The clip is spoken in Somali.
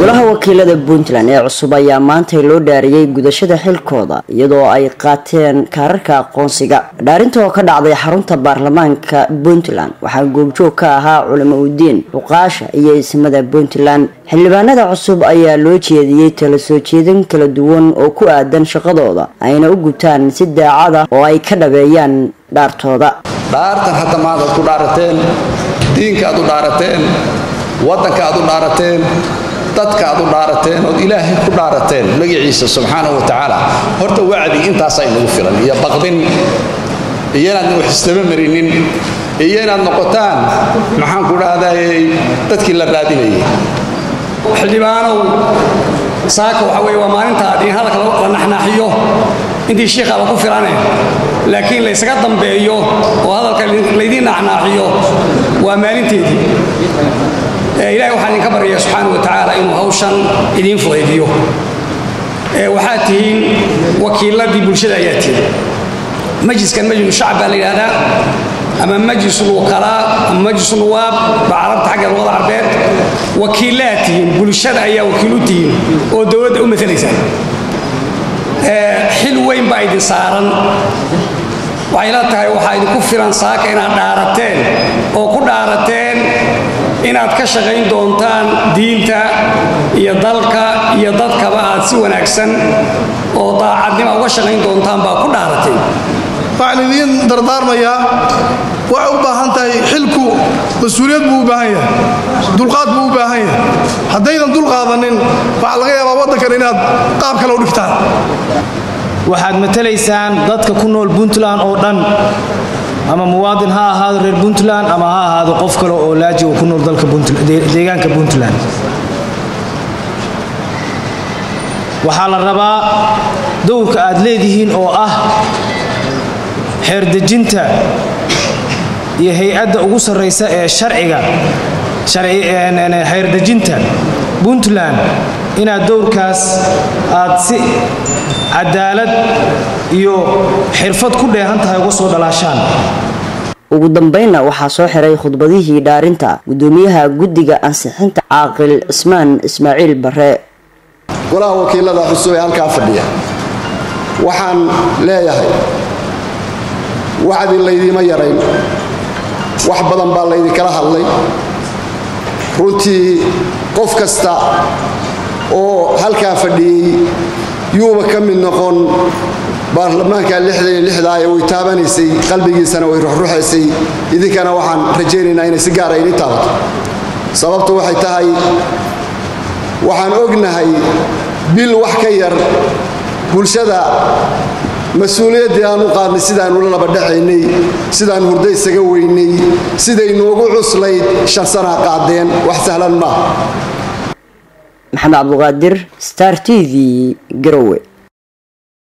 golaha wakiilada Puntland ee cusub ayaa maanta loo dhaariyay gudashada xilkooda iyadoo ay qaateen kaararka aqoonsiga dhaarinta oo ka dhacday xarunta baarlamaanka Puntland waxaa goobjoog ka ahaa culimo diin uqaasha iyo ismada Puntland xildhibaanada cusub ayaa loo jeediyay talo soo jeedin kala duwan oo ku aadan shaqadooda ayna u gutaan si daacada oo ay ka dhabeeyaan dhaartooda dhaartan hadda maada ku dhaarateen diinka aad u dhaarateen wadanka aad u dhaarateen dadka aad u dhaarateen oo Ilaahay ku dhaarateen magaciisa subhanahu wa ta'ala horta wacdi intaas ay nagu filan iyo baqdin iyana wax isaba marinin iyana noqotaan maxaan ku raadayay dadkii la raadinayay xilibaano saako waxa way maalinta ay halka la naxnaaxiyo intii sheekha ku filanay laakiin la isaga dambeeyo oo hadalka leedina naxnaaxiyo waa maalinteedii إلهي وحني كبر يا سبحانه وتعالى إنه هوشن إدين فؤاديه وحاته وكيل دي بالشداياته مجلس كان مجلس شعب على هذا أما مجلس الوكلاء مجلس النواب بعرض حاجة الوضع عباد وكيلاتهم بالشدايا وكيلتهم ودود أمة ثالثة حلوين بعيد صارن وعيلاتها وحيد كفران ساكن دارتين وكل دارتين inaad ka shaqayn doontaan diinta iyo dalka iyo dadka baad si wanaagsan oo daacadnimo uga shaqayn doontaan baa ku dhaaratay faalidiin dardaarmaya waxa u baahan tahay xilku masuuliyad buu u baahan yahay dulqaad buu u baahan yahay hadaydan dulqaadanin waxa laga yaabaa wadanka inaad qaab kale u dhigtaan waxaad matalaysaan dadka ku nool Puntland oo dhan أما مواطن هذا غير Puntland أما هذا قفكر أو لاجئ وكنور ذلك Puntland ديجان كBuntland وحال الربا دوك أدليهن أو حرد جنتا يهي أد أقوس الرئيس الشرعي شرعي أنا حرد جنتا Puntland إن الدور كاس أتسي عدالة iyo xirfad ku dheehan tahay uga soo dhalaashaan ugu dambeeyna waxa soo xiray khudbadihii dhaarinta gudoomiyaha gudiga ansixinta Caaqil Ismaan Ismaaciil Bare golaha wakiilada cusub ee halka fadhiya waxaan leeyahay wacdi laydiima yareyn wax badan baa laydi kala hadlay runtii qof kasta oo halka fadhiyay yuuba ka mid noqon baarlamaanka lixday way taabanaysay qalbigiisana way ruxruxaysay idinkana waxaan rajaynaynaa in si gaar ah ay taabato sababtu waxay tahay waxaan ognahay bil wax ka yar bulshada mas'uuliyadda aanu qaadnay sidaan ula laba dhacaynay sidaan hurday isaga weynay siday noogu cuslayd shan sano qaadeen wax sahlan ma Maxamed Cabduqaadir Star TV Garowe